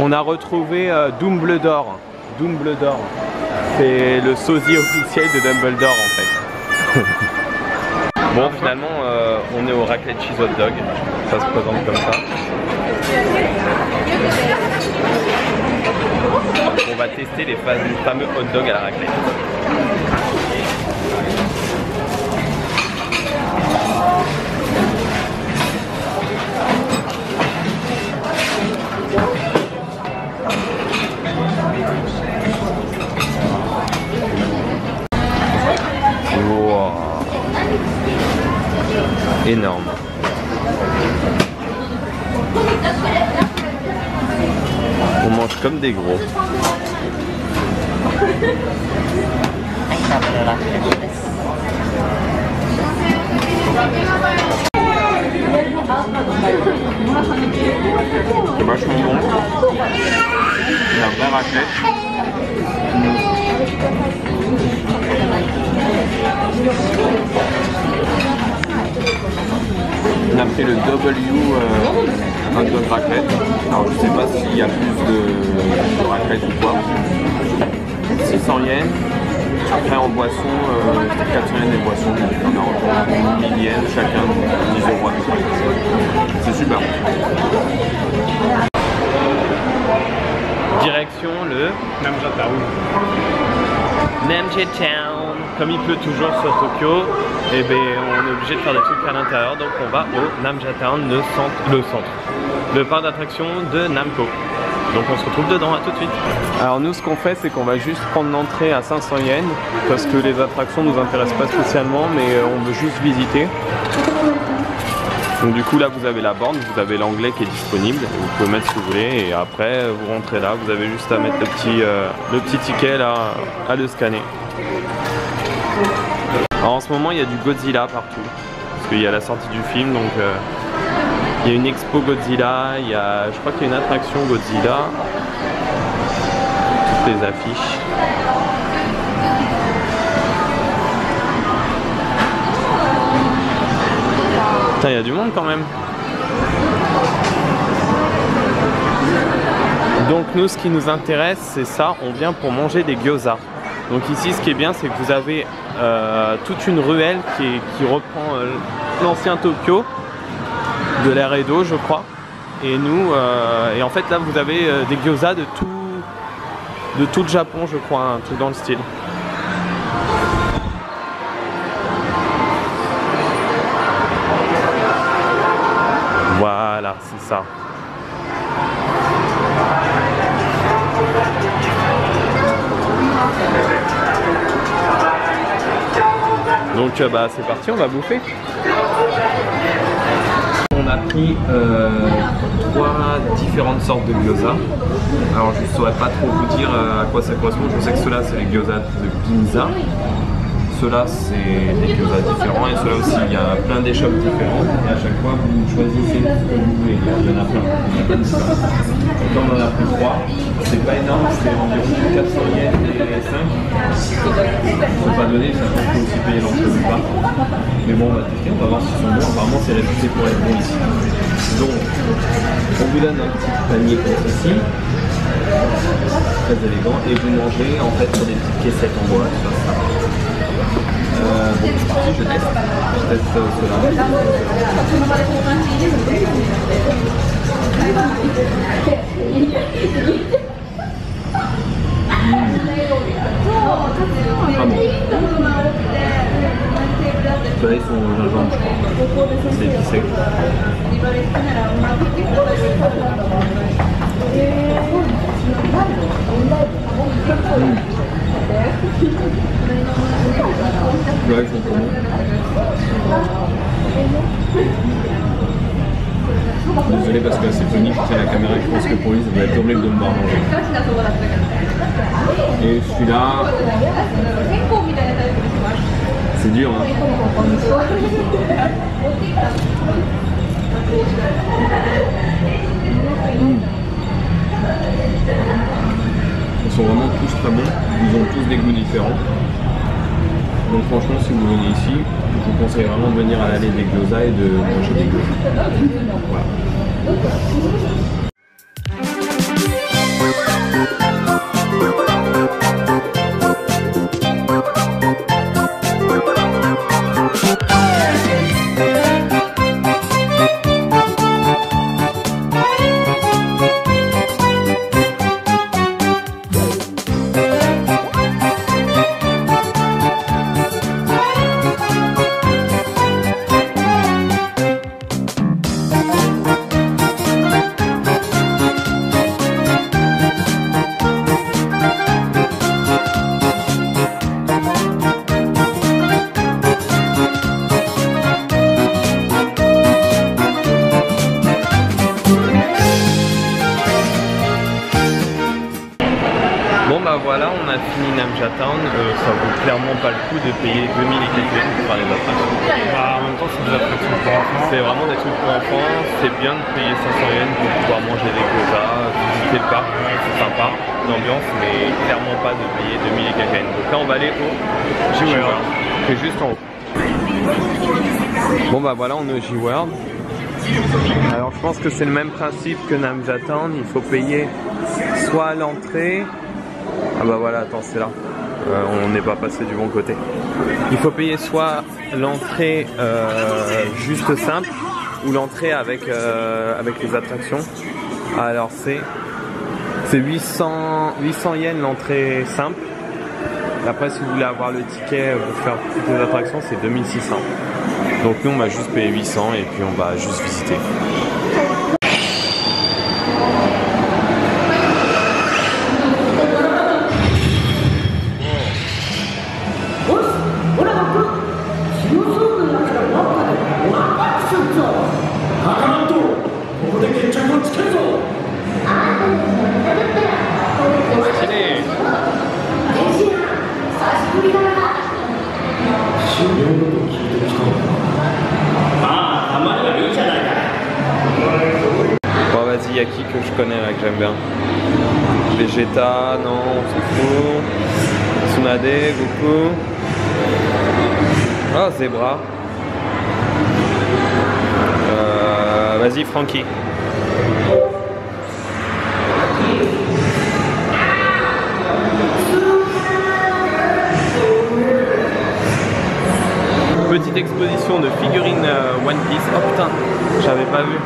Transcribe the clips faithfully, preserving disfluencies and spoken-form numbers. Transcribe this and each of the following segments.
On a retrouvé euh, Dumbledore. Dumbledore. C'est le sosie officiel de Dumbledore en fait. Bon, finalement, euh, on est au Raclette Cheese Hot Dog. Ça se présente comme ça. On va tester les fameux hot dogs à la raclette. Wow. Énorme. On mange comme des gros. C'est vachement bon. Il y a un vrai raclette. On a pris le W, euh, un double raclette. Alors je sais pas s'il y a plus de, de raclette ou quoi. six cents yens. Après en boisson, euh, quatre cents yens des boissons. On a environ mille yens chacun, dix euros. C'est super. Direction le Namjatown. Namjatown. Comme il pleut toujours sur Tokyo, et eh ben on est obligé de faire des trucs à l'intérieur, donc on va au Namjatown, le centre, le centre, le parc d'attractions de Namco. Donc on se retrouve dedans, à tout de suite. Alors nous, ce qu'on fait, c'est qu'on va juste prendre l'entrée à cinq cents yens parce que les attractions nous intéressent pas spécialement, mais on veut juste visiter. Donc du coup, là vous avez la borne, vous avez l'anglais qui est disponible, vous pouvez mettre ce que vous voulez et après vous rentrez là, vous avez juste à mettre le petit, euh, le petit ticket là, à le scanner. Alors en ce moment il y a du Godzilla partout, parce qu'il y a la sortie du film, donc euh, il y a une expo Godzilla, il y a, je crois qu'il y a une attraction Godzilla, toutes les affiches. Putain, il y a du monde quand même. Donc nous, ce qui nous intéresse, c'est ça, on vient pour manger des gyozas. Donc ici, ce qui est bien, c'est que vous avez euh, toute une ruelle qui, est, qui reprend euh, l'ancien Tokyo, de l'air et d'eau, je crois. Et nous, euh, et en fait là, vous avez euh, des gyozas de tout, de tout le Japon, je crois, hein, tout dans le style. Voilà, c'est ça. Donc euh, bah c'est parti, on va bouffer. On a pris euh, trois différentes sortes de gyoza. Alors je ne saurais pas trop vous dire euh, à quoi ça correspond. Je sais que ceux-là c'est les gyozas de Ginza. Ceux-là c'est des gyozas différents et ceux-là aussi, il y a plein d'échoppes différentes et à chaque fois vous choisissez ce que vous voulez, il y en a plein. Donc on en a pris trois, c'est pas énorme, c'est environ quatre cents yens et cinq. Faut pas donner, ça peut aussi payer l'entrée ou pas. Mais bon, on va tester, on va voir s'ils sont bons, apparemment c'est réputé pour être bon ici. Donc, on vous donne un petit panier comme ceci. Très élégant, et vous mangez en fait sur des petites caissettes en bois, sur ça. Euh, bon, c'est parti, je teste. Je teste euh, cela. Mmh. Ah bon. Ceux-là, ils sont au gingembre, je crois. C'est épicé. Mmh. Là, ils sont trop bons. Désolé parce que c'est tonique, c'est la caméra, je pense que pour lui ça va être horrible de me voir manger. Et celui-là, c'est dur hein. Mmh. Ils sont vraiment tous très bons, ils ont tous des goûts différents. Donc franchement, si vous venez ici, je vous conseille vraiment de venir à l'allée des gyozas et de manger des gyozas. Voilà. voilà, on a fini Namjatown. Euh, ça vaut clairement pas le coup de payer deux mille et quelques yens pour faire les attractions. Bah, en même temps, c'est des attractions pour enfants. C'est vraiment des trucs pour enfants. C'est bien de payer cinq cents yens pour pouvoir manger des gozas, visiter le parc, c'est sympa, l'ambiance, mais clairement pas de payer deux mille et quelques yens. Donc là, on va aller au J-World, qui est juste en haut. Bon bah voilà, on est au J-World. Alors je pense que c'est le même principe que Namjatown, il faut payer soit à l'entrée... Ah bah voilà, attends, c'est là, euh, on n'est pas passé du bon côté. Il faut payer soit l'entrée euh, juste simple, ou l'entrée avec, euh, avec les attractions. Alors c'est huit cents yens l'entrée simple. Après, si vous voulez avoir le ticket pour faire toutes les attractions, c'est deux mille six cents. Donc nous, on va juste payer huit cents et puis on va juste visiter. Y a qui que je connais là que j'aime bien? Vegeta, non, on s'en fout. Tsunade, Goku. Ah, Zebra. Euh, Vas-y, Franky. Petite exposition de figurines One Piece. Oh putain, j'avais pas vu.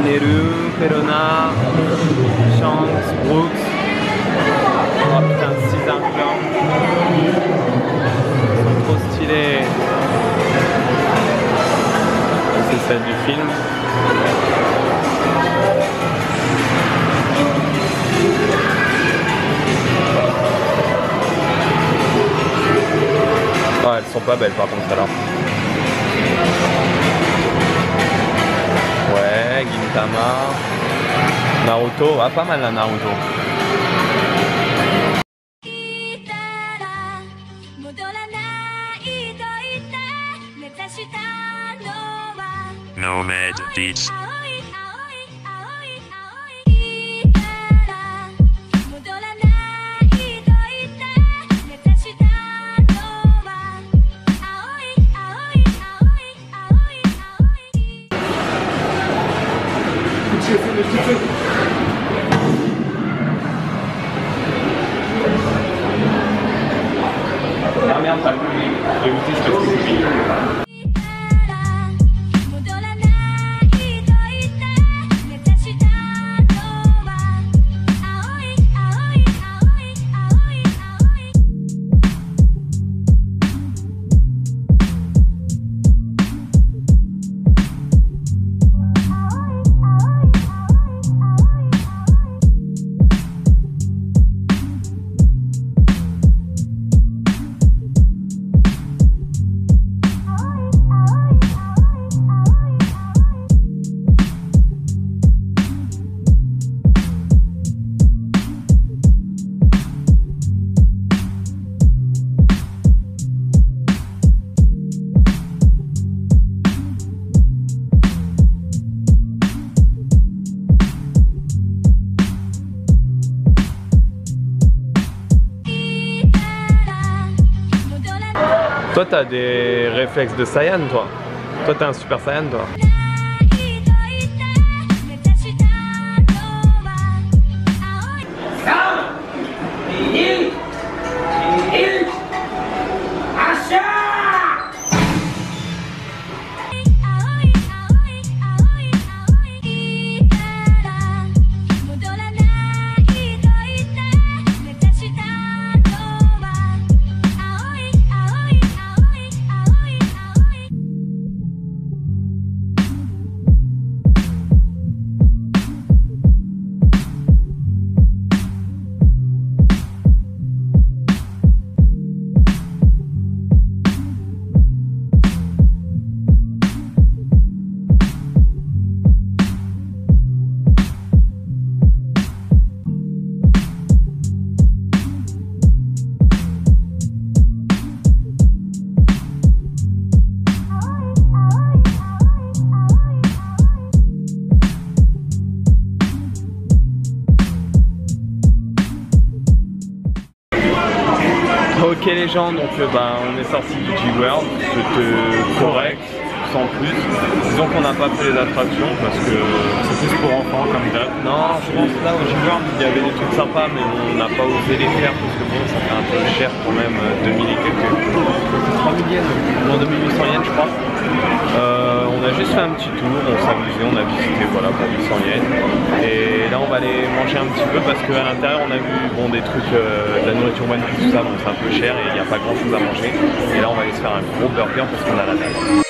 Naruto, Perona, Shanks, Brook. Oh putain, six inclans. Ils sont trop stylés. C'est celle du film. Oh, elles sont pas belles par contre alors. Ouais, Gintama, Naruto, ah pas mal la Naruto. Nomad Beats. Ah merde, pas le public. J'ai goûté, je passe le public. Toi, t'as des réflexes de Saiyan, toi. Toi, t'es un super Saiyan, toi. ok les gens, donc bah, on est sorti du J-World, c'était correct, sans plus. Disons qu'on n'a pas fait les attractions parce que c'est plus pour enfants comme grève. Non, je pense là au J-World il y avait des trucs sympas mais on n'a pas osé les faire parce que bon, ça fait un peu cher quand même, deux mille et quelques, trois mille yens, deux mille huit cents yens je crois. Euh, on a juste fait un petit tour, on s'est amusé, on a visité voilà pour huit cents yens. Et là on va aller manger un petit peu parce qu'à l'intérieur on a vu bon, des trucs, euh, de la nourriture One Piece tout ça, donc c'est un peu cher et il n'y a pas grand chose à manger. Et là on va aller se faire un gros burger parce qu'on a la dalle.